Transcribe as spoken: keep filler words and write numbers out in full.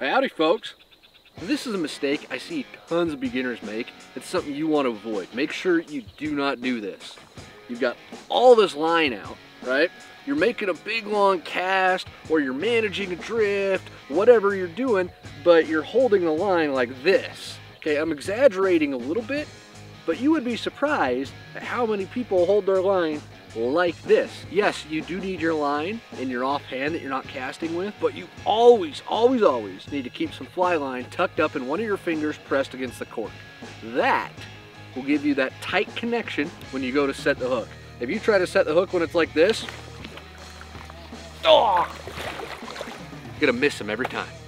Howdy folks! This is a mistake I see tons of beginners make. It's something you want to avoid. Make sure you do not do this. You've got all this line out, right? You're making a big long cast or you're managing a drift, whatever you're doing, but you're holding the line like this. Okay, I'm exaggerating a little bit, but you would be surprised at how many people hold their line like this. Yes, you do need your line and your offhand that you're not casting with, but you always, always, always need to keep some fly line tucked up in one of your fingers pressed against the cork. That will give you that tight connection when you go to set the hook. If you try to set the hook when it's like this, oh, you're gonna miss them every time.